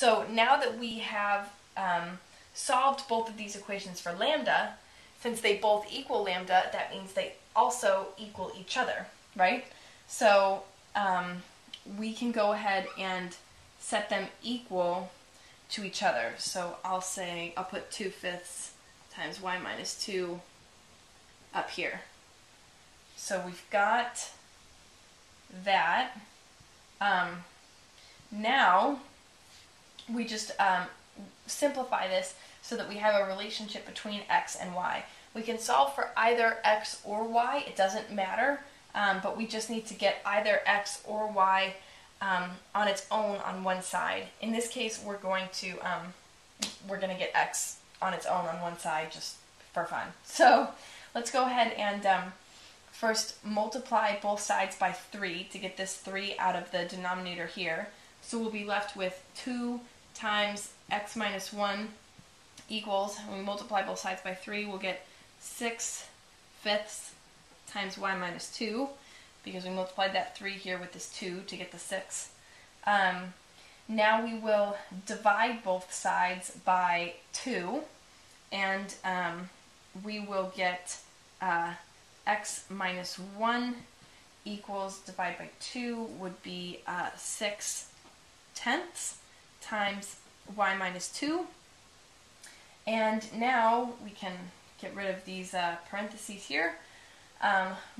So now that we have solved both of these equations for lambda, since they both equal lambda, that means they also equal each other, right? So we can go ahead and set them equal to each other. So I'll say, I'll put 2/5 times y minus 2 up here. So we've got that. Now we just simplify this so that we have a relationship between x and y. We can solve for either x or y, it doesn't matter, but we just need to get either x or y on its own on one side. In this case, we're going to get x on its own on one side just for fun. So let's go ahead and first multiply both sides by 3 to get this 3 out of the denominator here. So we'll be left with 2 times x minus 1 equals, when we multiply both sides by 3, we'll get 6/5 times y minus 2, because we multiplied that 3 here with this 2 to get the 6. Now we will divide both sides by 2, and we will get x minus 1 equals, divide by 2 would be 6/10 times y minus 2. And now we can get rid of these parentheses here.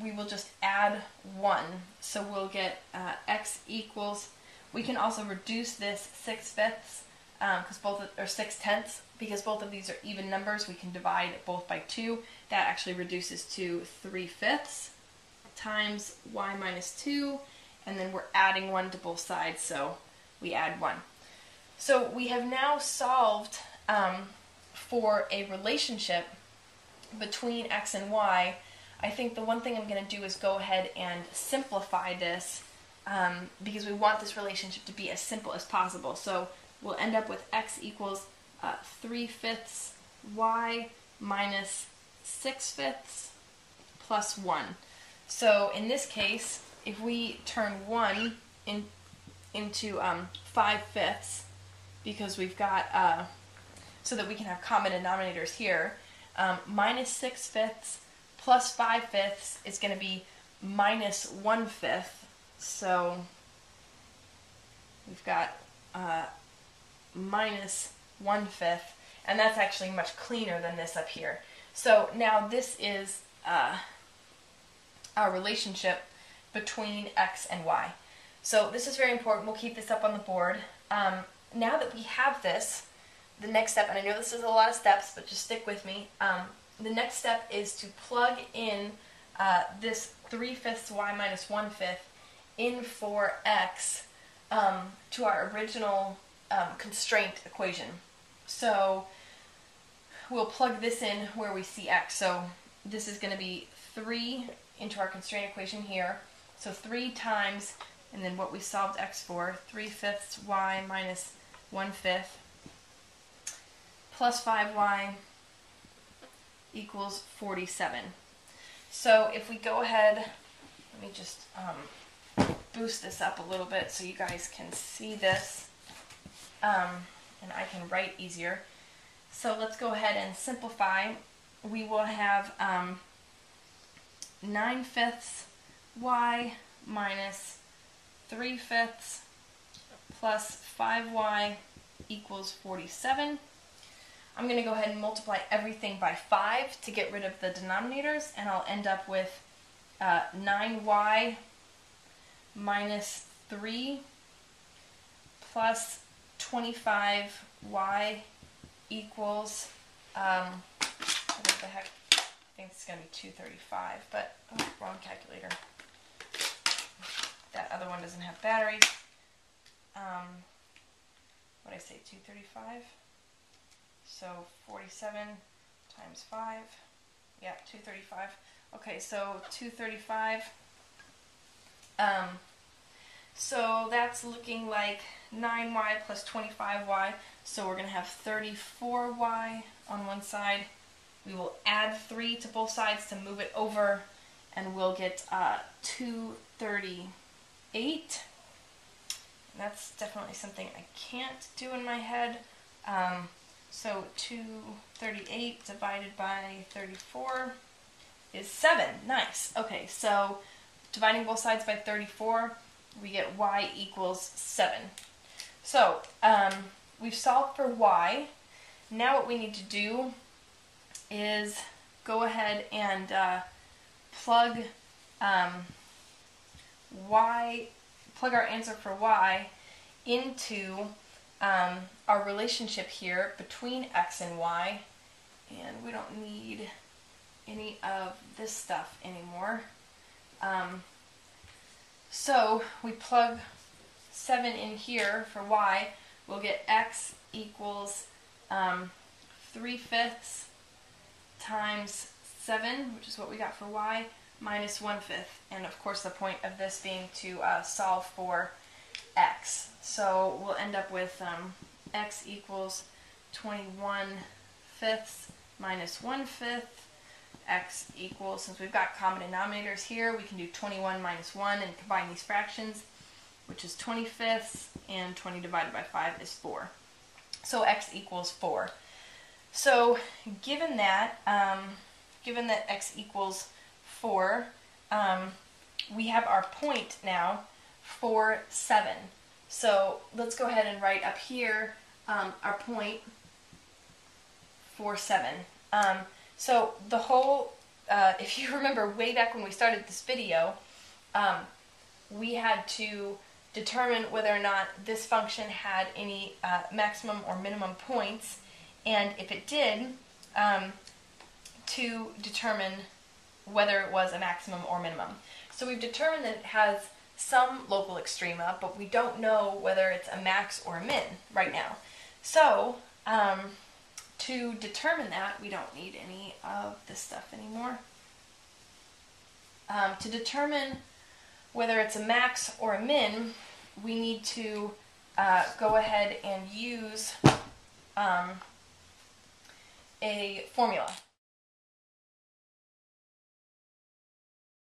We will just add 1. So we'll get x equals, we can also reduce this 6/5 because both, or 6/10, because both of these are even numbers. We can divide both by 2. That actually reduces to 3/5 times y minus 2, and then we're adding 1 to both sides, so we add 1. So we have now solved for a relationship between x and y. I think the one thing I'm going to do is go ahead and simplify this because we want this relationship to be as simple as possible. So we'll end up with x equals 3/5 y minus 6/5 plus 1. So in this case, if we turn 1 into 5/5, because we've got, so that we can have common denominators here, minus 6/5 plus 5/5 is going to be minus 1/5. So we've got minus 1/5, and that's actually much cleaner than this up here. So now this is our relationship between x and y. So this is very important. We'll keep this up on the board. Now that we have this, the next step, and I know this is a lot of steps, but just stick with me, the next step is to plug in this 3/5 y minus 1/5 in for x to our original constraint equation. So we'll plug this in where we see x. So this is going to be 3 into our constraint equation here. So 3 times, and then what we solved x for, 3/5 y minus 1/5 plus 5y equals 47. So if we go ahead, let me just boost this up a little bit so you guys can see this and I can write easier. So let's go ahead and simplify. We will have 9/5 y minus 3/5 plus 5y equals 47. I'm going to go ahead and multiply everything by 5 to get rid of the denominators, and I'll end up with 9y minus 3 plus 25y equals, what the heck, I think it's going to be 235, but oh, wrong calculator. That other one doesn't have batteries. What did I say, 235? So 47 times 5, yeah, 235. Okay, so 235. So that's looking like 9y plus 25y. So we're going to have 34y on one side. We will add 3 to both sides to move it over, and we'll get 238. That's definitely something I can't do in my head. So 238 divided by 34 is 7. Nice. Okay, so dividing both sides by 34, we get y equals 7. So we've solved for y. Now what we need to do is go ahead and plug plug our answer for y into our relationship here between x and y, and we don't need any of this stuff anymore. So we plug 7 in here for y, we'll get x equals 3/5 times 7, which is what we got for y, minus 1/5, and of course the point of this being to solve for x. So we'll end up with x equals 21/5 minus 1/5, x equals, since we've got common denominators here, we can do 21 minus 1 and combine these fractions, which is 20/5, and 20 divided by 5 is 4. So x equals 4. So given that x equals 4, we have our point now for 7. So let's go ahead and write up here our point for 7. So the whole, if you remember way back when we started this video, we had to determine whether or not this function had any maximum or minimum points, and if it did, to determine whether it was a maximum or minimum. So we've determined that it has some local extrema, but we don't know whether it's a max or a min right now. So to determine that, we don't need any of this stuff anymore. To determine whether it's a max or a min, we need to go ahead and use a formula.